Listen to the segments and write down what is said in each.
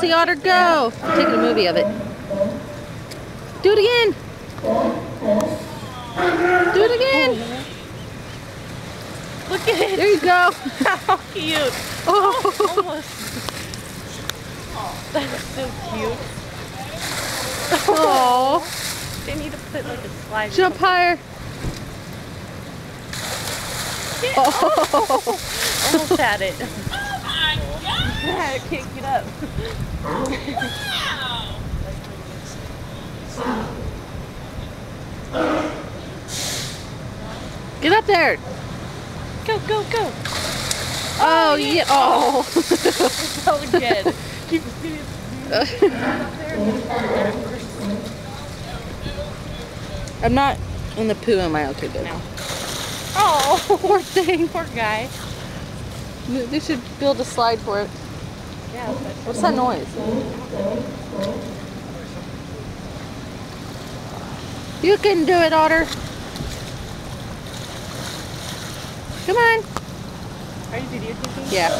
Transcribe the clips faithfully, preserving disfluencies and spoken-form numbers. sea otter go. I'm taking a movie of it. Do it again. Do it again. Look at it. There you go. How cute. Oh. Almost. That is so cute. Oh. They need to put like a slide. Jump higher. Oh. Almost had it. I can't get up. Wow. Get up there. Go, go, go. Oh, oh yeah. Oh. So good. Keep doing it. I'm not in the poo. Am I okay, good? No. Oh, poor thing. Poor guy. They should build a slide for it. Yeah, what's that noise? You can do it, otter. Come on. Are you videotaping? Yeah.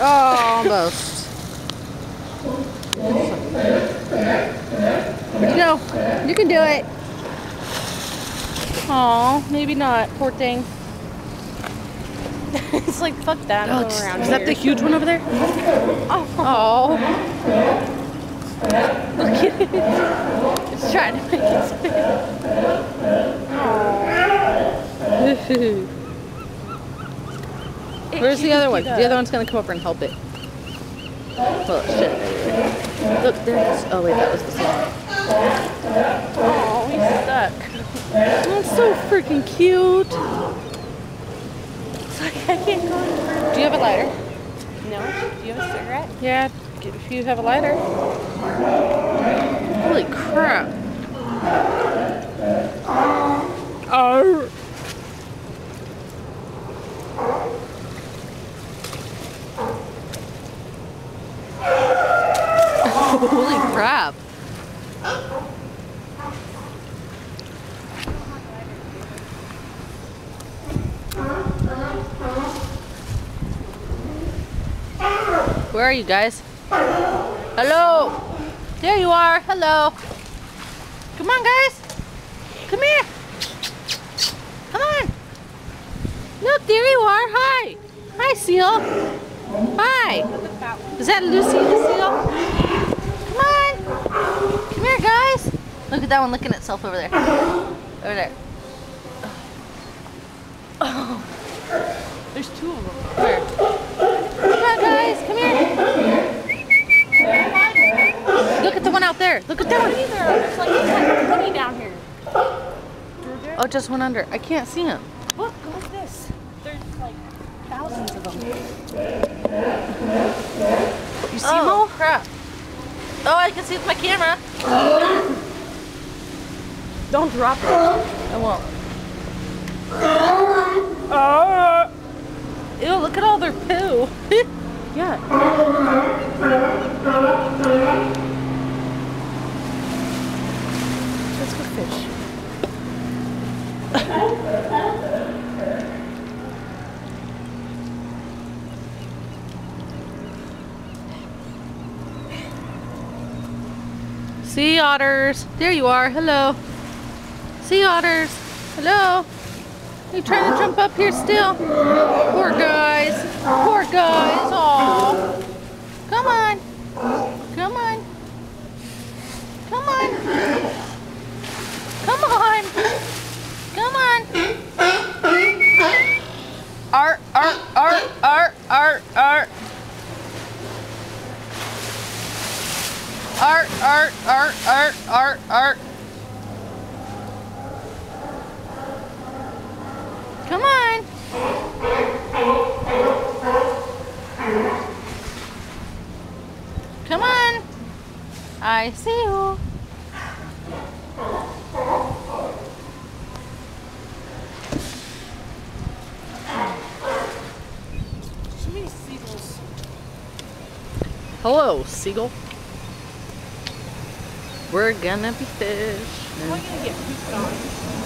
Oh, almost. No, you can do it. Oh, maybe not. Poor thing. It's like, fuck that. Oh, it's, around is here. That the huge one over there? Oh. Oh. Look at it. It's trying to make it spin. Oh. it Where's the other one? Up. The other one's going to come over and help it. Oh, shit. Look, there it is. Oh, wait, that was the same. Oh, he's stuck. That's so freaking cute. I can't go any further. Do you have a lighter? No. Do you have a cigarette? Yeah, if you have a lighter. Holy crap. Oh. Holy crap. Where are you guys? Hello! There you are! Hello! Come on, guys! Come here! Come on! Look, there you are! Hi! Hi, seal! Hi! Is that Lucy the seal? Come on! Come here, guys! Look at that one looking at itself over there. Over there. Oh! There's two of them. Where? Come here. Look at the one out there. Look at that one. There's like twenty down here. Oh, just one under. I can't see him. Look, look at this. There's like thousands of them. You see them? Oh, crap. Oh, I can see with my camera. Don't drop it. I won't. Oh. Ew, look at all their poo. Yeah. Let's go fish. Sea otters. There you are. Hello. Sea otters. Hello. Are you trying to jump up here still? Poor guys. Poor guys. Aw. Come on. Come on. Come on. Come on. Come on. Arr, arr, arr, arr, arr, arr. Arr, arr, arr, arr, arr, arr. Come on. Come on. I see you. So many seagulls. Hello, seagull. We're gonna be fish. We're gonna get pooped on.